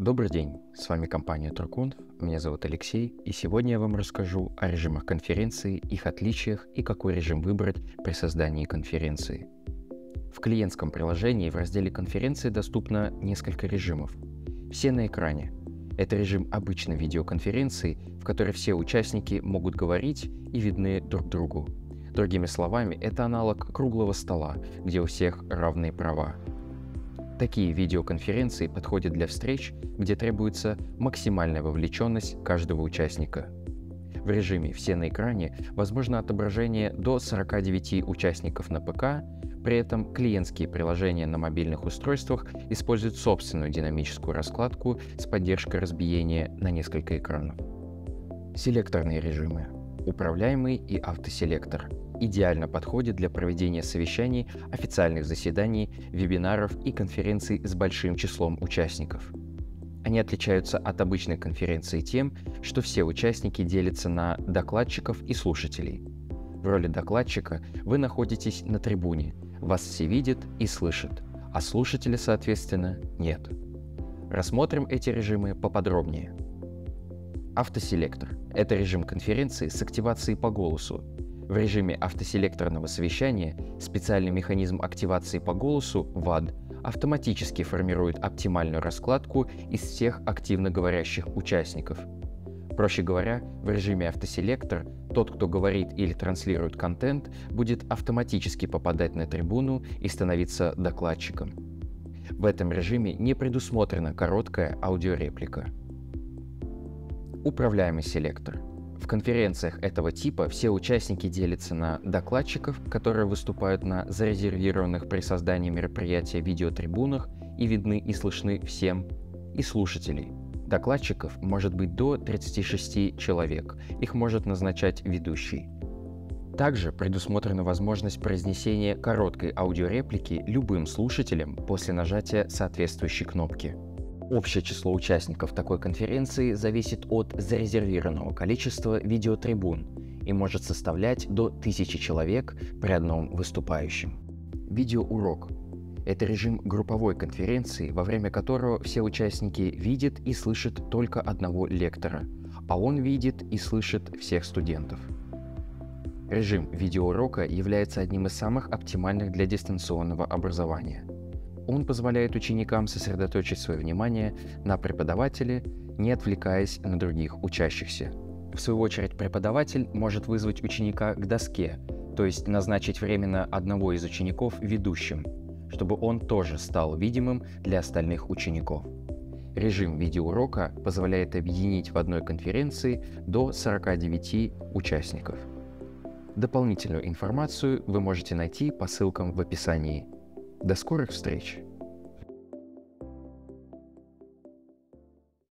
Добрый день, с вами компания Турконф, меня зовут Алексей, и сегодня я вам расскажу о режимах конференции, их отличиях и какой режим выбрать при создании конференции. В клиентском приложении в разделе «Конференции» доступно несколько режимов. Все на экране. Это режим обычной видеоконференции, в которой все участники могут говорить и видны друг другу. Другими словами, это аналог круглого стола, где у всех равные права. Такие видеоконференции подходят для встреч, где требуется максимальная вовлеченность каждого участника. В режиме «Все на экране» возможно отображение до 49 участников на ПК, при этом клиентские приложения на мобильных устройствах используют собственную динамическую раскладку с поддержкой разбиения на несколько экранов. Селекторные режимы. Управляемый и автоселектор. Идеально подходит для проведения совещаний, официальных заседаний, вебинаров и конференций с большим числом участников. Они отличаются от обычной конференции тем, что все участники делятся на докладчиков и слушателей. В роли докладчика вы находитесь на трибуне, вас все видят и слышат, а слушателя, соответственно, нет. Рассмотрим эти режимы поподробнее. Автоселектор – это режим конференции с активацией по голосу. В режиме автоселекторного совещания специальный механизм активации по голосу ВАД автоматически формирует оптимальную раскладку из всех активно говорящих участников. Проще говоря, в режиме автоселектор тот, кто говорит или транслирует контент, будет автоматически попадать на трибуну и становиться докладчиком. В этом режиме не предусмотрена короткая аудиореплика. Управляемый селектор. В конференциях этого типа все участники делятся на докладчиков, которые выступают на зарезервированных при создании мероприятия видеотрибунах и видны и слышны всем, и слушателей. Докладчиков может быть до 36 человек, их может назначать ведущий. Также предусмотрена возможность произнесения короткой аудиореплики любым слушателям после нажатия соответствующей кнопки. Общее число участников такой конференции зависит от зарезервированного количества видеотрибун и может составлять до 1000 человек при одном выступающем. Видеоурок – это режим групповой конференции, во время которого все участники видят и слышат только одного лектора, а он видит и слышит всех студентов. Режим видеоурока является одним из самых оптимальных для дистанционного образования. Он позволяет ученикам сосредоточить свое внимание на преподавателе, не отвлекаясь на других учащихся. В свою очередь, преподаватель может вызвать ученика к доске, то есть назначить временно одного из учеников ведущим, чтобы он тоже стал видимым для остальных учеников. Режим видеоурока позволяет объединить в одной конференции до 49 участников. Дополнительную информацию вы можете найти по ссылкам в описании. До скорых встреч!